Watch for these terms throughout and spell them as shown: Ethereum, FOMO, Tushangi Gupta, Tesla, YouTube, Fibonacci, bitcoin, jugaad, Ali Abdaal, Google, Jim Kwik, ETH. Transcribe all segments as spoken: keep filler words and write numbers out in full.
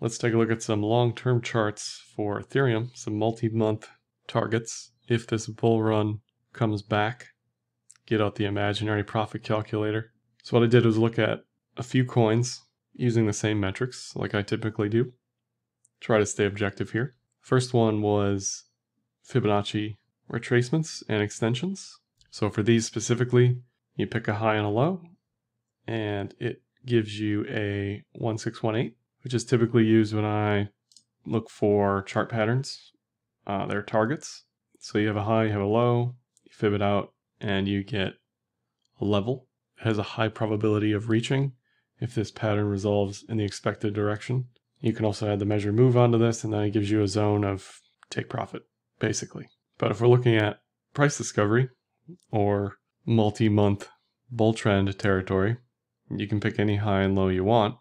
Let's take a look at some long-term charts for Ethereum, some multi-month targets. If this bull run comes back, get out the imaginary profit calculator. So what I did was look at a few coins using the same metrics like I typically do. Try to stay objective here. First one was Fibonacci retracements and extensions. So for these specifically, you pick a high and a low, and it gives you a one six one eight, which is typically used when I look for chart patterns, uh, their targets. So you have a high, you have a low, you fib it out, and you get a level. It has a high probability of reaching if this pattern resolves in the expected direction. You can also add the measure move onto this, and then it gives you a zone of take profit, basically. But if we're looking at price discovery or multi-month bull trend territory, you can pick any high and low you want,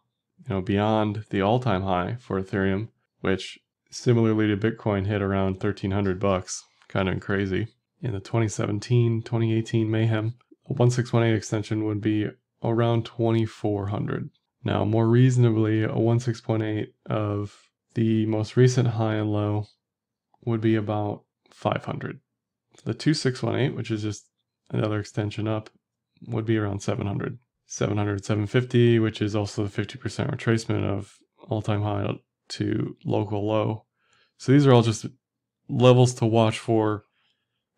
you know, beyond the all-time high for Ethereum, which similarly to Bitcoin hit around thirteen hundred bucks, kind of crazy. In the twenty seventeen twenty eighteen mayhem, a one six one eight extension would be around twenty-four hundred. Now, more reasonably, a one six one eight of the most recent high and low would be about five hundred. The two six one eight, which is just another extension up, would be around seven hundred. seven hundred, seven fifty, which is also the fifty percent retracement of all-time high to local low. So these are all just levels to watch for.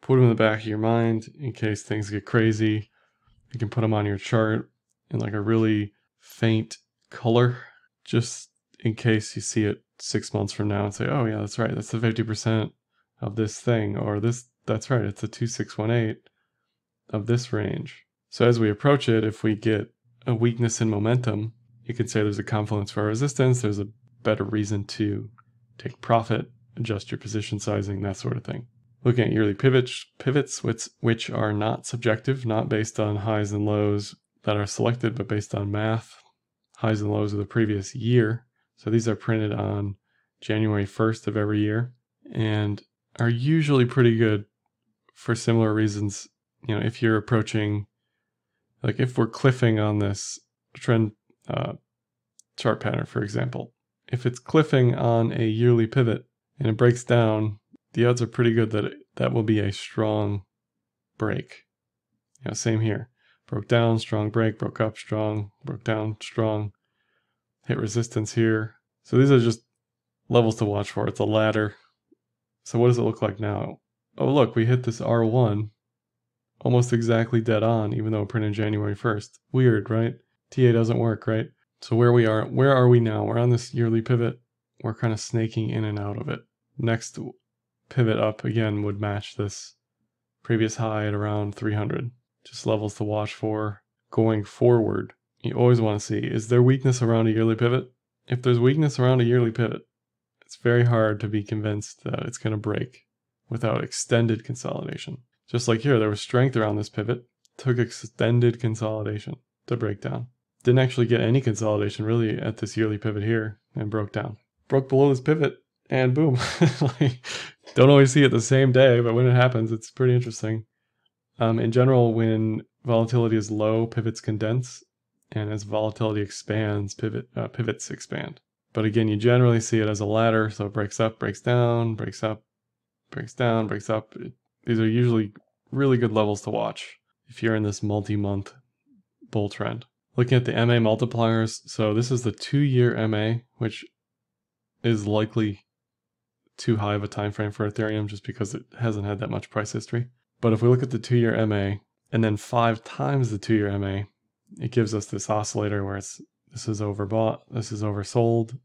Put them in the back of your mind in case things get crazy. You can put them on your chart in like a really faint color, just in case you see it six months from now and say, oh yeah, that's right, that's the fifty percent of this thing, or this, that's right, it's the two six one eight of this range. So as we approach it, if we get a weakness in momentum, you could say there's a confluence for our resistance, there's a better reason to take profit, adjust your position sizing, that sort of thing. Looking at yearly pivots, pivots which, which are not subjective, not based on highs and lows that are selected, but based on math, highs and lows of the previous year. So these are printed on January first of every year and are usually pretty good for similar reasons. You know, if you're approaching, like if we're cliffing on this trend uh, chart pattern, for example, if it's cliffing on a yearly pivot and it breaks down, the odds are pretty good that it, that will be a strong break. You know, same here. Broke down, strong break, broke up, strong, broke down, strong, hit resistance here. So these are just levels to watch for. It's a ladder. So what does it look like now? Oh, look, we hit this R one almost exactly dead on, even though it printed January first. Weird, right? T A doesn't work, right? So where we are, where are we now? We're on this yearly pivot. We're kind of snaking in and out of it. Next pivot up again would match this previous high at around three hundred. Just levels to watch for going forward. You always want to see, is there weakness around a yearly pivot? If there's weakness around a yearly pivot, it's very hard to be convinced that it's going to break without extended consolidation. Just like here, there was strength around this pivot, took extended consolidation to break down. Didn't actually get any consolidation really at this yearly pivot here and broke down. Broke below this pivot and boom. Like, don't always see it the same day, but when it happens, it's pretty interesting. Um, in general, when volatility is low, pivots condense, and as volatility expands, pivot, uh, pivots expand. But again, you generally see it as a ladder, so it breaks up, breaks down, breaks up, breaks down, breaks up. It, these are usually really good levels to watch if you're in this multi-month bull trend. Looking at the M A multipliers, so this is the two-year M A, which is likely too high of a time frame for Ethereum just because it hasn't had that much price history. But if we look at the two-year M A and then five times the two-year M A, it gives us this oscillator where it's this is overbought, this is oversold.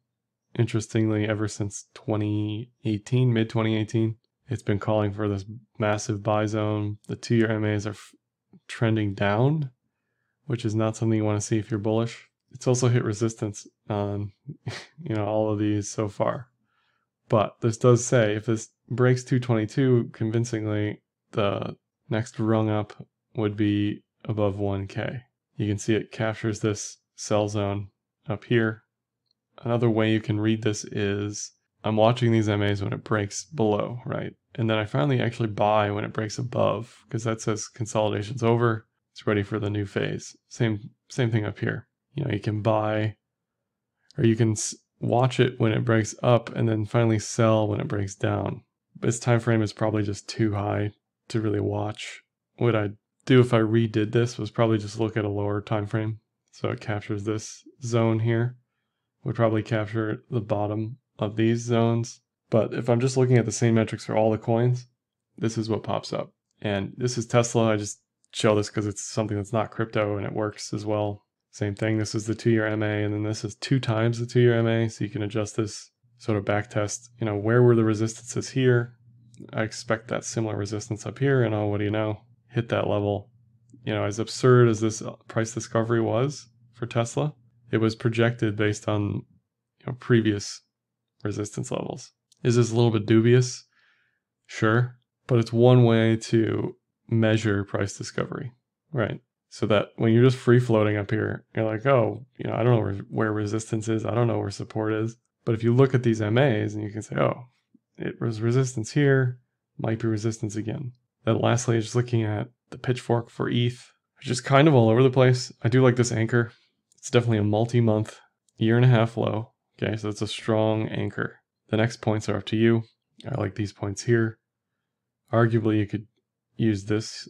Interestingly, ever since twenty eighteen, mid twenty eighteen, it's been calling for this massive buy zone. The two-year M As are trending down, which is not something you want to see if you're bullish. It's also hit resistance on, you know, all of these so far. But this does say if this breaks two twenty-two convincingly, the next rung up would be above one K. You can see it captures this sell zone up here. Another way you can read this is I'm watching these M As when it breaks below, right? And then I finally actually buy when it breaks above because that says consolidation's over. It's ready for the new phase. Same, same thing up here. You know, you can buy or you can watch it when it breaks up, and then finally sell when it breaks down. Its time frame is probably just too high to really watch. What I'd do if I redid this was probably just look at a lower time frame. So it captures this zone here. Would probably capture the bottom of these zones. But if I'm just looking at the same metrics for all the coins, this is what pops up. And this is Tesla. I just show this because it's something that's not crypto and it works as well. Same thing. This is the two-year M A, and then this is two times the two-year M A. So you can adjust this, sort of back test, you know, where were the resistances here? I expect that similar resistance up here, and oh, what do you know? Hit that level. You know, as absurd as this price discovery was for Tesla, it was projected based on, you know, previous resistance levels. Is this a little bit dubious? Sure, but it's one way to measure price discovery, right? So that when you're just free floating up here, you're like, oh, you know, I don't know where, where resistance is. I don't know where support is. But if you look at these M As and you can say, oh, it was resistance here, might be resistance again. Then lastly, just looking at the pitchfork for E T H, which is kind of all over the place. I do like this anchor. It's definitely a multi-month, year and a half low. Okay, so it's a strong anchor. The next points are up to you. I like these points here. Arguably, you could use this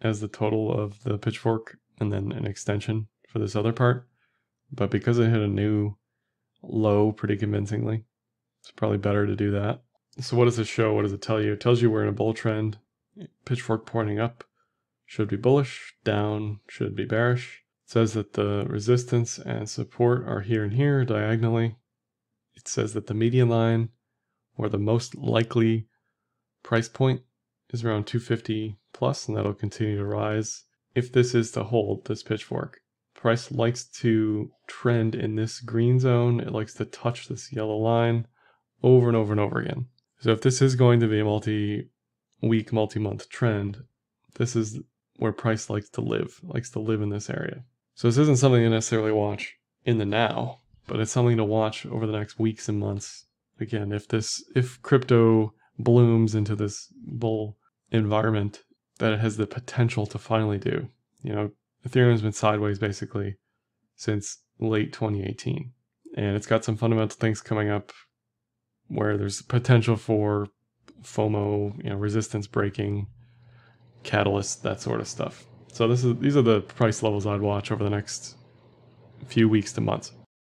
as the total of the pitchfork and then an extension for this other part. But because it hit a new low pretty convincingly, it's probably better to do that. So what does this show? What does it tell you? It tells you we're in a bull trend. Pitchfork pointing up should be bullish, down should be bearish. It says that the resistance and support are here and here diagonally. It says that the median line, or the most likely price point, is around two fifty plus, and that'll continue to rise if this is to hold, this pitchfork. Price likes to trend in this green zone. It likes to touch this yellow line over and over and over again. So if this is going to be a multi-week, multi-month trend, this is where price likes to live, likes to live in this area. So this isn't something to necessarily watch in the now, but it's something to watch over the next weeks and months. Again, if this, if crypto blooms into this bull environment that it has the potential to finally do, you know, Ethereum has been sideways basically since late twenty eighteen, and it's got some fundamental things coming up where there's potential for FOMO, you know, resistance breaking, catalyst, that sort of stuff. So this is, these are the price levels I'd watch over the next few weeks to months.